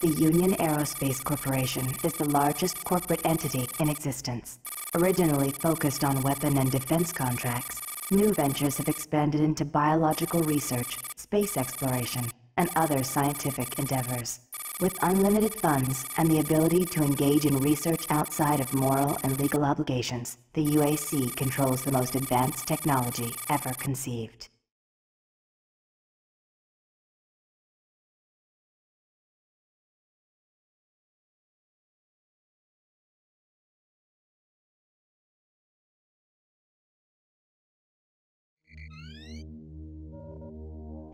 The Union Aerospace Corporation is the largest corporate entity in existence. Originally focused on weapon and defense contracts, new ventures have expanded into biological research, space exploration, and other scientific endeavors. With unlimited funds and the ability to engage in research outside of moral and legal obligations, the UAC controls the most advanced technology ever conceived.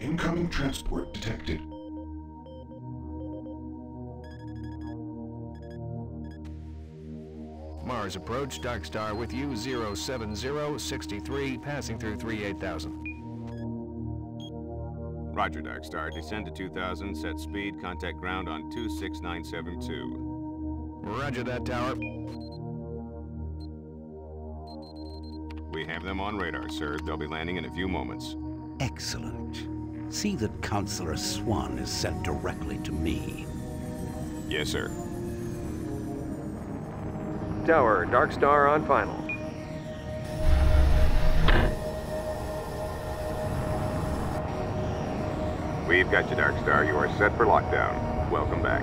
Incoming transport detected. Mars approach, Darkstar with you, 07063, passing through 38000. Roger, Darkstar. Descend to 2000, set speed, contact ground on 26972. Roger that, Tower. We have them on radar, sir. They'll be landing in a few moments. Excellent. See that Counselor Swan is sent directly to me. Yes, sir. Tower, Darkstar on final. We've got you, Darkstar. You are set for lockdown. Welcome back.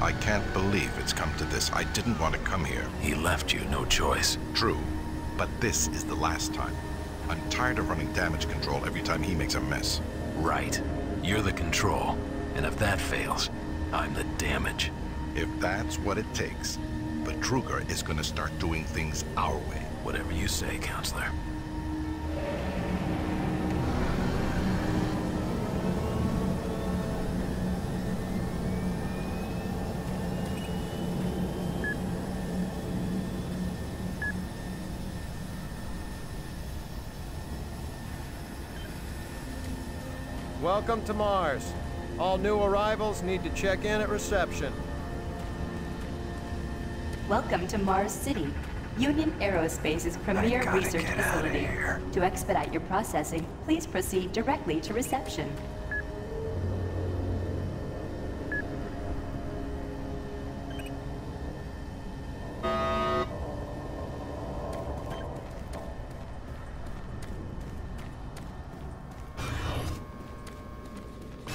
I can't believe it's come to this. I didn't want to come here. He left you, no choice. True, but this is the last time. I'm tired of running damage control every time he makes a mess. Right. You're the control, and if that fails, I'm the damage. If that's what it takes, but Truger is going to start doing things our way. Whatever you say, Counselor. Welcome to Mars. All new arrivals need to check in at reception. Welcome to Mars City, Union Aerospace's premier research facility. To expedite your processing, please proceed directly to reception.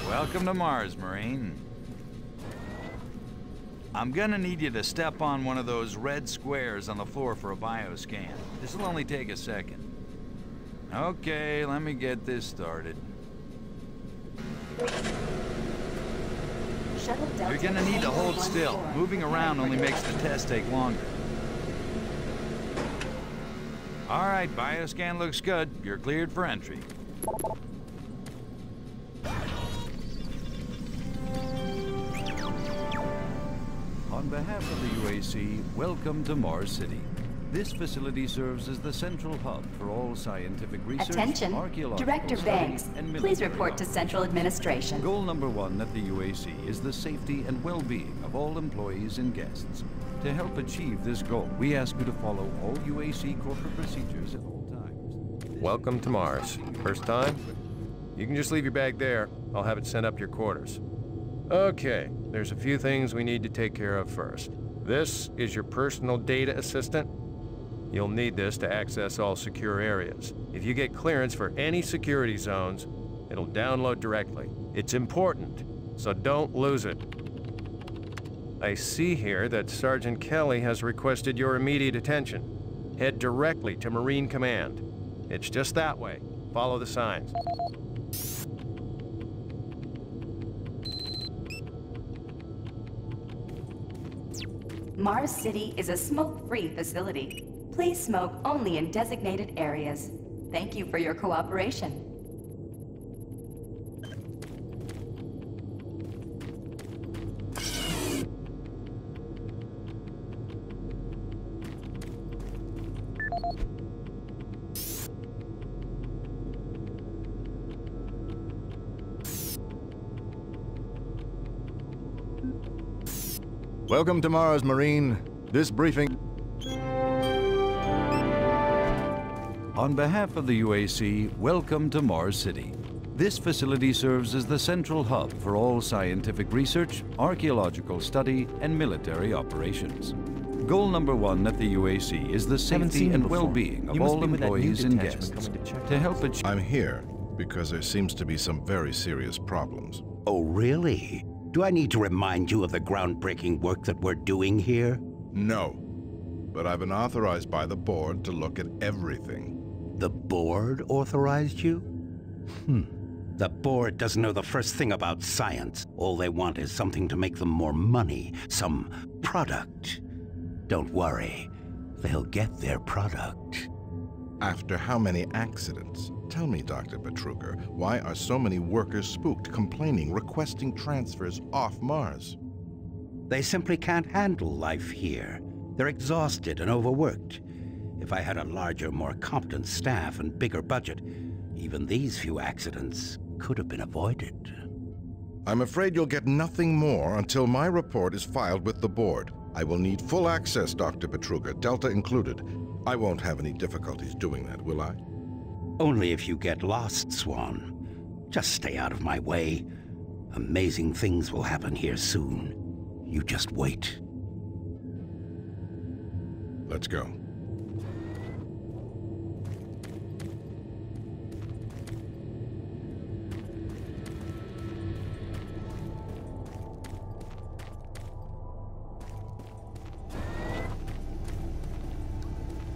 Welcome to Mars, Marine. I'm gonna need you to step on one of those red squares on the floor for a bioscan. This'll only take a second. Okay, let me get this started. You're gonna need to hold still. Moving around only makes the test take longer. All right, bioscan looks good. You're cleared for entry. On behalf of the UAC, welcome to Mars City. This facility serves as the central hub for all scientific research, archaeological Director Banks, and please report to Central Administration. Goal number one at the UAC is the safety and well-being of all employees and guests. To help achieve this goal, we ask you to follow all UAC corporate procedures at all times. Welcome to Mars. First time? You can just leave your bag there. I'll have it sent up your quarters. Okay, there's a few things we need to take care of first. This is your personal data assistant. You'll need this to access all secure areas. If you get clearance for any security zones, it'll download directly. It's important, so don't lose it. I see here that Sergeant Kelly has requested your immediate attention. Head directly to Marine Command. It's just that way. Follow the signs. Mars City is a smoke-free facility. Please smoke only in designated areas. Thank you for your cooperation. Welcome to Mars, Marine. This briefing... On behalf of the UAC, welcome to Mars City. This facility serves as the central hub for all scientific research, archaeological study, and military operations. Goal number one at the UAC is the safety and well-being of all employees and guests. To help achieve... I'm here because there seems to be some very serious problems. Oh, really? Do I need to remind you of the groundbreaking work that we're doing here? No, but I've been authorized by the board to look at everything. The board authorized you? The board doesn't know the first thing about science. All they want is something to make them more money, some product. Don't worry, they'll get their product. After how many accidents? Tell me, Dr. Betruger, why are so many workers spooked, complaining, requesting transfers off Mars? They simply can't handle life here. They're exhausted and overworked. If I had a larger, more competent staff and bigger budget, even these few accidents could have been avoided. I'm afraid you'll get nothing more until my report is filed with the board. I will need full access, Dr. Betruger, Delta included. I won't have any difficulties doing that, will I? Only if you get lost, Swan. Just stay out of my way. Amazing things will happen here soon. You just wait. Let's go.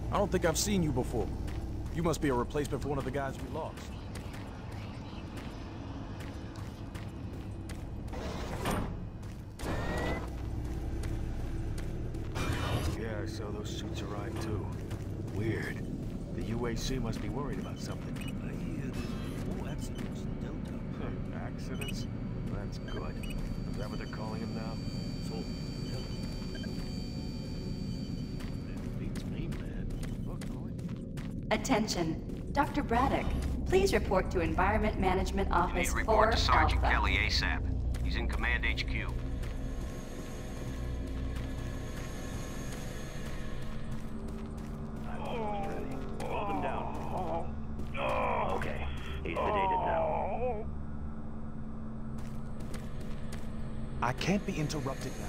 I don't think I've seen you before. You must be a replacement for one of the guys we lost. Yeah, I saw those suits arrive too. Weird. The UAC must be worried about something. I hear there's no accidents in Delta. Huh, accidents? That's good. Is that what they're calling him now? So. Attention, Dr. Braddock, please report to Environment Management Office 4 Alpha. You need to report to Sergeant Kelly ASAP. He's in Command HQ. I can't be interrupted now.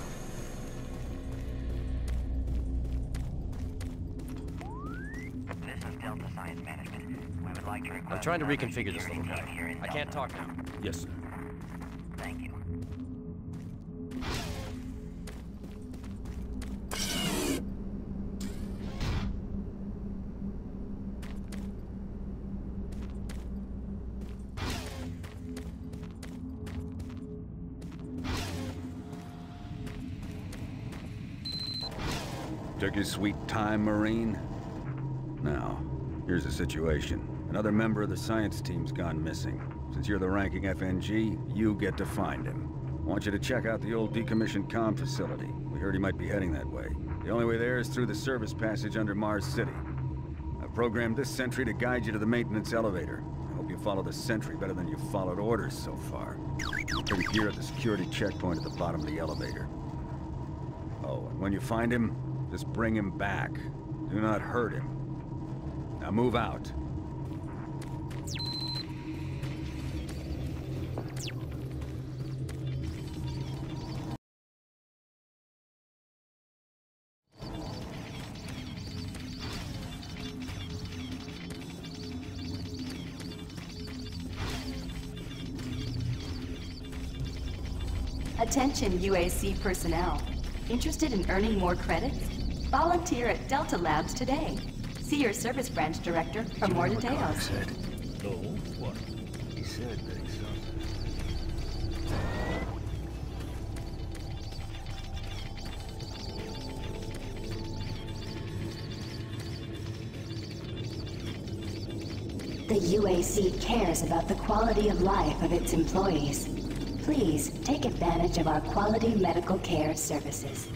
I'm trying to reconfigure this little guy. I can't talk now. Yes, sir. Thank you. Took your sweet time, Marine. Now, here's the situation. Another member of the science team's gone missing. Since you're the ranking FNG, you get to find him. I want you to check out the old decommissioned comm facility. We heard he might be heading that way. The only way there is through the service passage under Mars City. I've programmed this sentry to guide you to the maintenance elevator. I hope you follow the sentry better than you followed orders so far. Put him here at the security checkpoint at the bottom of the elevator. Oh, and when you find him, just bring him back. Do not hurt him. Now move out. Attention UAC personnel. Interested in earning more credits? Volunteer at Delta Labs today. See your service branch director for more details. Said. No, what? He said that he saw something. The UAC cares about the quality of life of its employees. Please take advantage of our quality medical care services.